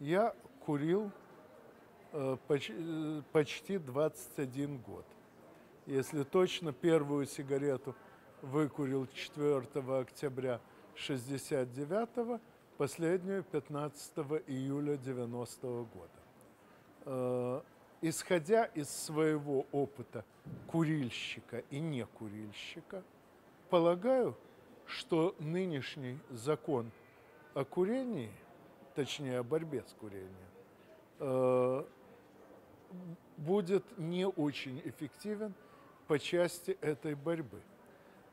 я курил почти 21 год. Если точно, первую сигарету выкурил 4 октября 1969, последнюю 15 июля 1990 года. Исходя из своего опыта курильщика и не курильщика, полагаю, что нынешний закон о курении, точнее о борьбе с курением, будет не очень эффективен по части этой борьбы.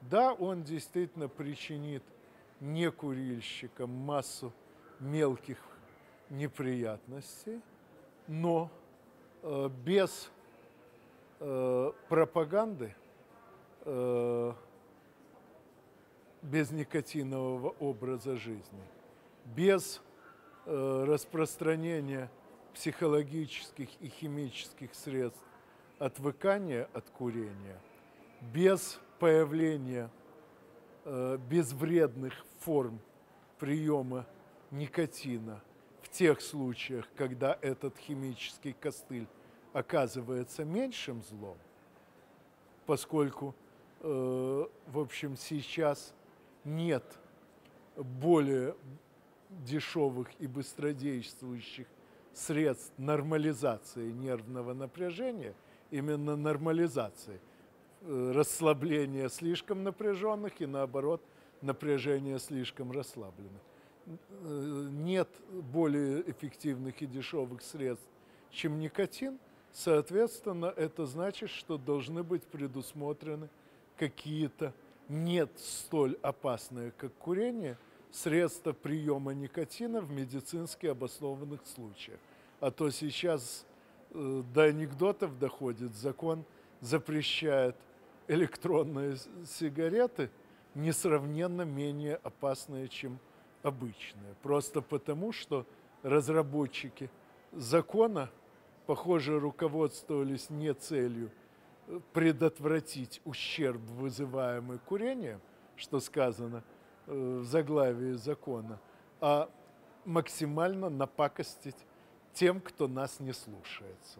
Да, он действительно причинит некурильщикам массу мелких неприятностей, но без пропаганды, без никотинового образа жизни, без распространения психологических и химических средств отвыкания от курения, без появления безвредных форм приема никотина в тех случаях, когда этот химический костыль оказывается меньшим злом, поскольку, в общем, сейчас нет более дешевых и быстродействующих средств нормализации нервного напряжения, именно нормализации, расслабления слишком напряженных и, наоборот, напряжения слишком расслабленных. Нет более эффективных и дешевых средств, чем никотин, соответственно, это значит, что должны быть предусмотрены какие-то не столь опасные, как курение, средства приема никотина в медицински обоснованных случаях. А то сейчас до анекдотов доходит, закон запрещает электронные сигареты, несравненно менее опасные, чем обычные. Просто потому, что разработчики закона, похоже, руководствовались не целью предотвратить ущерб, вызываемый курением, что сказано в заглавии закона, а максимально напакостить тем, кто нас не слушается.